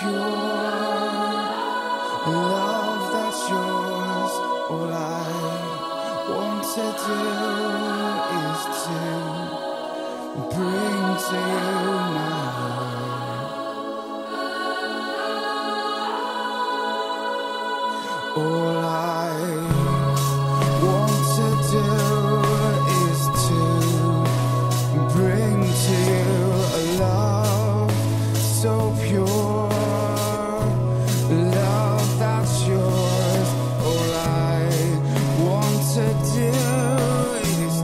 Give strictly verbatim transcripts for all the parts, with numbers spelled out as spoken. pure love that's yours. All I want to do is to bring to my heart. All I want to do is to bring to you a love so pure, love that's yours. All I want to do is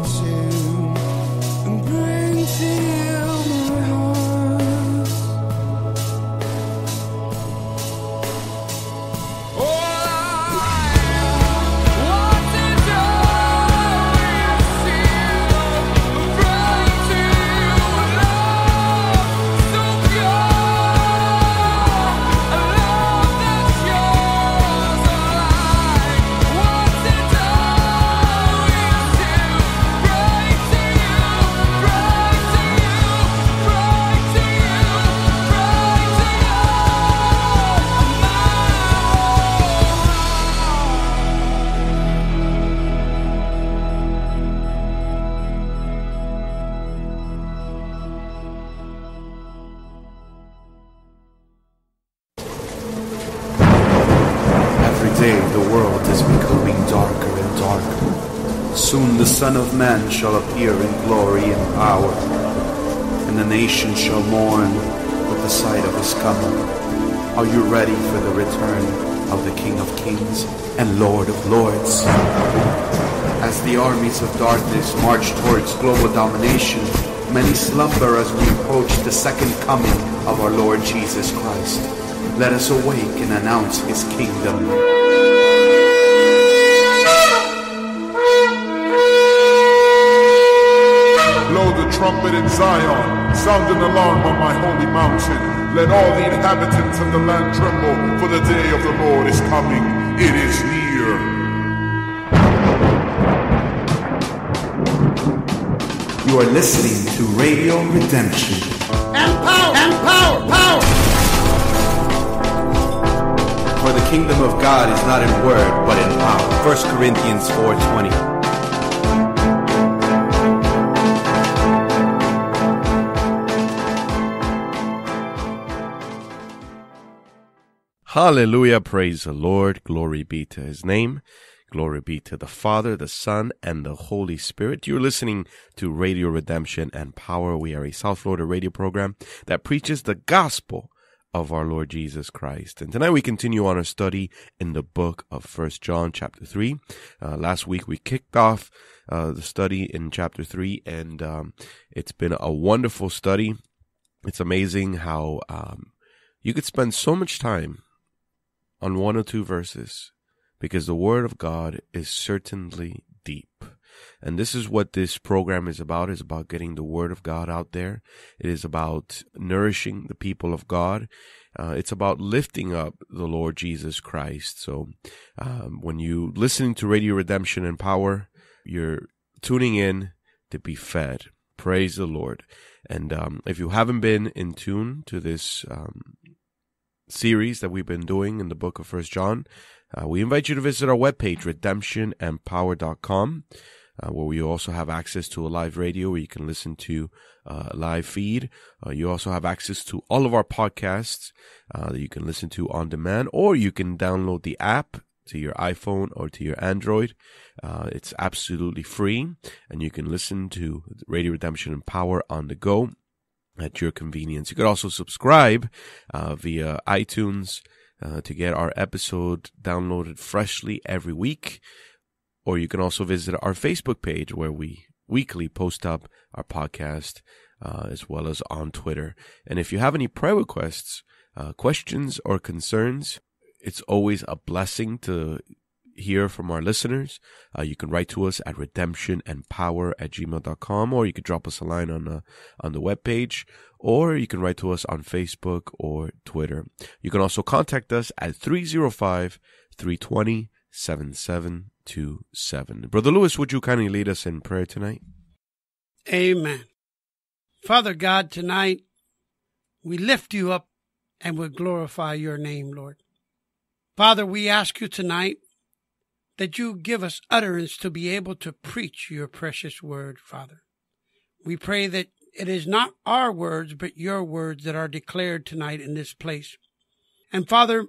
to bring to you my heart. All I want to do is to bring to you love so pure. The world is becoming darker and darker. Soon the Son of Man shall appear in glory and power, and the nations shall mourn with the sight of his coming. Are you ready for the return of the King of Kings and Lord of Lords? As the armies of darkness march towards global domination, many slumber as we approach the second coming of our Lord Jesus Christ. Let us awake and announce his kingdom. Trumpet in Zion, sound an alarm on my holy mountain. Let all the inhabitants of the land tremble, for the day of the Lord is coming, it is near. You are listening to Radio Redemption and Power, and Power, Power. For the kingdom of God is not in word, but in power. First Corinthians four twenty. Hallelujah, praise the Lord, glory be to his name, glory be to the Father, the Son, and the Holy Spirit. You're listening to Radio Redemption and Power. We are a South Florida radio program that preaches the gospel of our Lord Jesus Christ. And tonight we continue on our study in the book of First John chapter three. Uh, last week we kicked off uh, the study in chapter three, and um, it's been a wonderful study. It's amazing how um, you could spend so much time on one or two verses, because the Word of God is certainly deep. And this is what this program is about. It's about getting the Word of God out there. It is about nourishing the people of God. Uh, it's about lifting up the Lord Jesus Christ. So um, when you listening to Radio Redemption and Power, you're tuning in to be fed. Praise the Lord. And um, if you haven't been in tune to this um series that we've been doing in the book of First John, uh, we invite you to visit our webpage, redemption and power dot com, uh, where we also have access to a live radio where you can listen to uh, a live feed. Uh, you also have access to all of our podcasts uh, that you can listen to on demand, or you can download the app to your iPhone or to your Android. Uh, it's absolutely free, and you can listen to Radio Redemption and Power on the go at your convenience. You could also subscribe uh, via iTunes uh, to get our episode downloaded freshly every week. Or you can also visit our Facebook page, where we weekly post up our podcast, uh, as well as on Twitter. And if you have any prayer requests, uh, questions, or concerns, it's always a blessing to hear from our listeners. Uh, you can write to us at redemption and power at gmail dot com, or you could drop us a line on the, on the webpage, or you can write to us on Facebook or Twitter. You can also contact us at three oh five, three two zero, seven seven two seven. Brother Lewis, would you kindly lead us in prayer tonight? Amen. Father God, tonight we lift you up and will glorify your name, Lord. Father, we ask you tonight that you give us utterance to be able to preach your precious word, Father. We pray that it is not our words, but your words that are declared tonight in this place. And Father,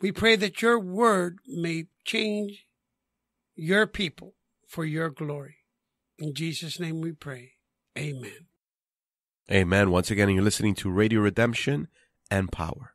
we pray that your word may change your people for your glory. In Jesus' name we pray. Amen. Amen. Once again, you're listening to Radio Redemption and Power.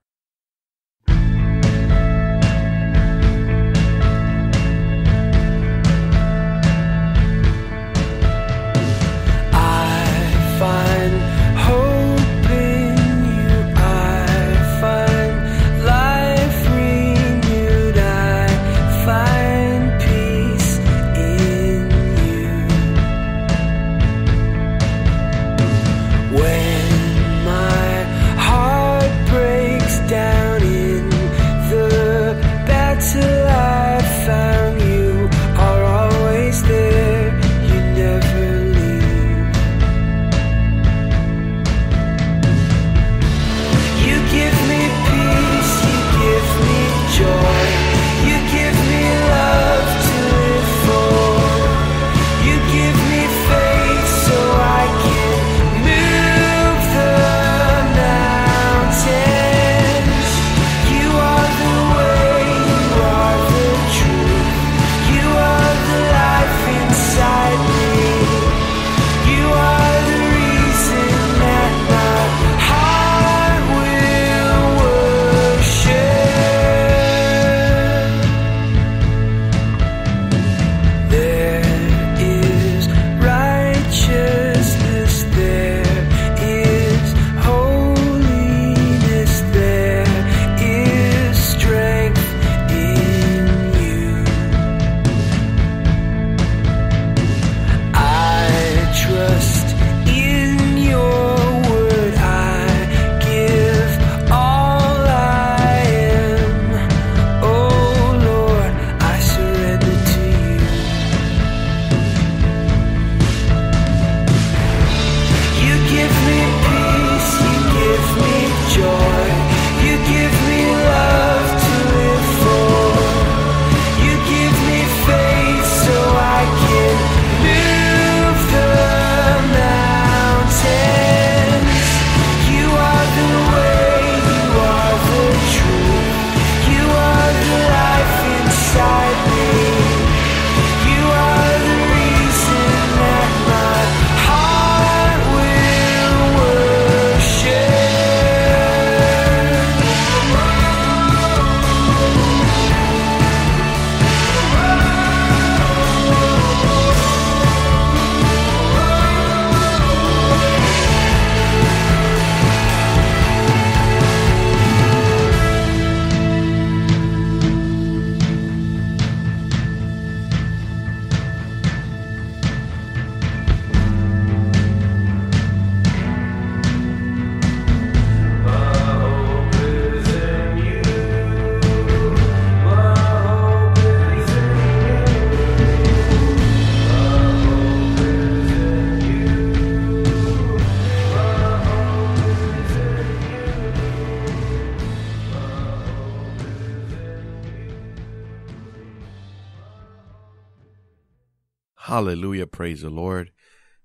Hallelujah. Praise the Lord.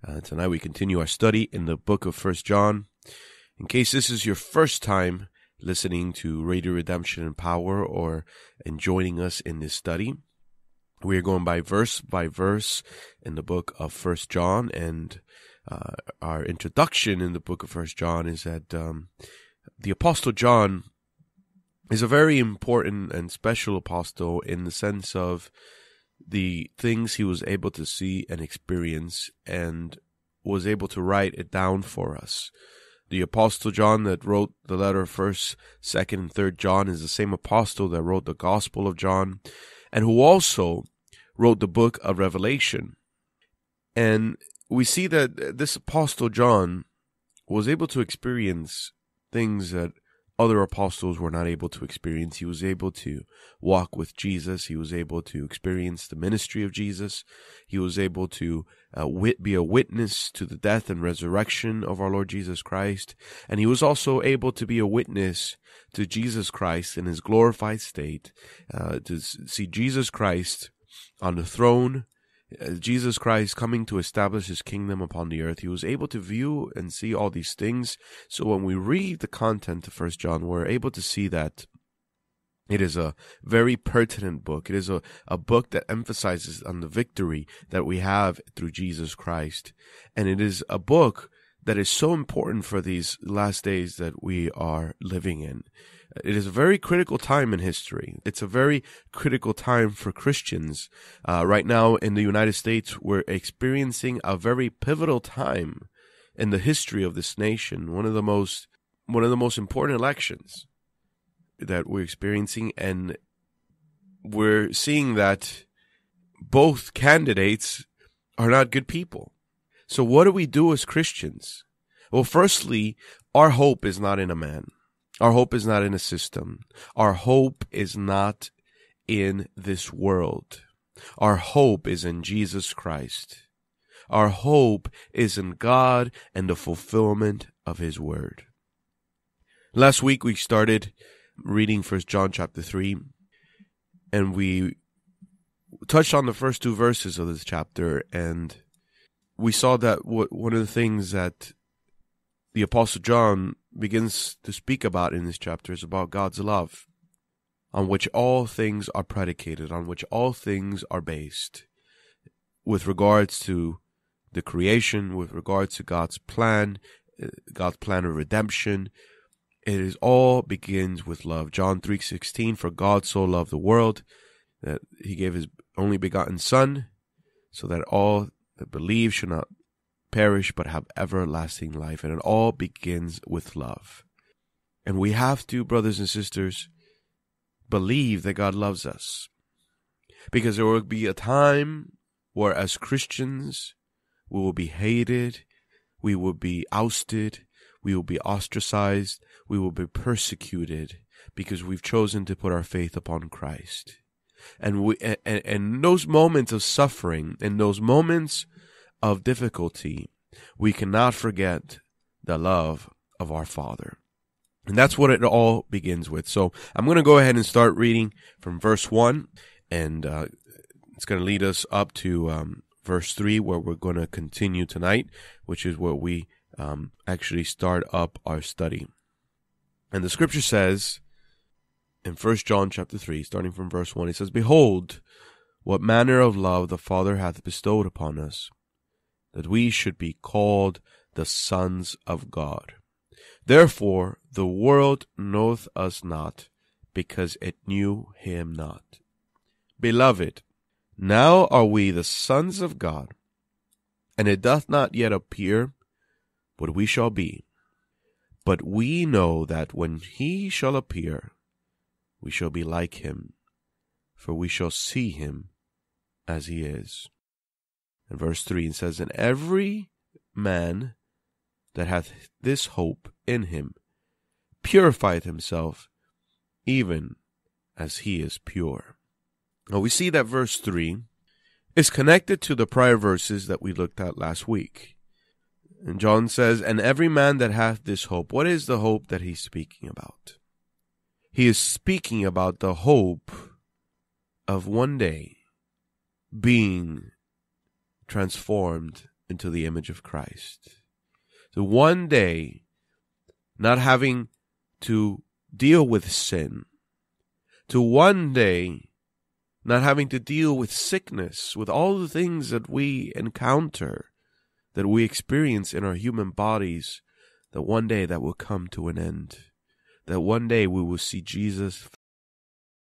Uh, tonight we continue our study in the book of First John. In case this is your first time listening to Radio Redemption and Power or and joining us in this study, we are going by verse by verse in the book of First John. And uh, our introduction in the book of First John is that um, the Apostle John is a very important and special apostle in the sense of the things he was able to see and experience and was able to write it down for us. The Apostle John that wrote the letter of First, Second, and Third John is the same apostle that wrote the Gospel of John and who also wrote the book of Revelation. And we see that this Apostle John was able to experience things that other apostles were not able to experience. He was able to walk with Jesus. He was able to experience the ministry of Jesus. He was able to uh, wit be a witness to the death and resurrection of our Lord Jesus Christ, and he was also able to be a witness to Jesus Christ in his glorified state, uh, to see Jesus Christ on the throne, uh, Jesus Christ coming to establish his kingdom upon the earth. He was able to view and see all these things, so when we read the content of First John, we're able to see that it is a very pertinent book. It is a, a book that emphasizes on the victory that we have through Jesus Christ. And it is a book that is so important for these last days that we are living in. It is a very critical time in history. It's a very critical time for Christians. Uh, right now in the United States, we're experiencing a very pivotal time in the history of this nation. One of the most, one of the most important elections that we're experiencing, and we're seeing that both candidates are not good people. So what do we do as Christians? Well, firstly, our hope is not in a man. Our hope is not in a system. Our hope is not in this world. Our hope is in Jesus Christ. Our hope is in God and the fulfillment of His Word. Last week we started reading First John chapter three, and we touched on the first two verses of this chapter, and we saw that one of the things that the Apostle John begins to speak about in this chapter is about God's love, on which all things are predicated, on which all things are based, with regards to the creation, with regards to God's plan, God's plan of redemption. It is all begins with love. John three sixteen, for God so loved the world that he gave his only begotten Son, so that all that believe should not perish but have everlasting life. And it all begins with love. And we have to, brothers and sisters, believe that God loves us. Because there will be a time where as Christians we will be hated, we will be ousted, we will be ostracized, we will be persecuted because we've chosen to put our faith upon Christ. And we, and, and those moments of suffering, in those moments of difficulty, we cannot forget the love of our Father. And that's what it all begins with. So I'm going to go ahead and start reading from verse one, and uh, it's going to lead us up to um, verse three, where we're going to continue tonight, which is where we Um, actually start up our study. And the scripture says in First John chapter three, starting from verse one, it says, "Behold, what manner of love the Father hath bestowed upon us, that we should be called the sons of God. Therefore the world knoweth us not, because it knew him not. Beloved, now are we the sons of God, and it doth not yet appear what we shall be. But we know that when he shall appear, we shall be like him, for we shall see him as he is." And verse three, it says, "And every man that hath this hope in him purifieth himself, even as he is pure." Now we see that verse three is connected to the prior verses that we looked at last week. And John says, "And every man that hath this hope." What is the hope that he's speaking about? He is speaking about the hope of one day being transformed into the image of Christ. So one day not having to deal with sin. To one day not having to deal with sickness, with all the things that we encounter, that we experience in our human bodies, that one day that will come to an end. That one day we will see Jesus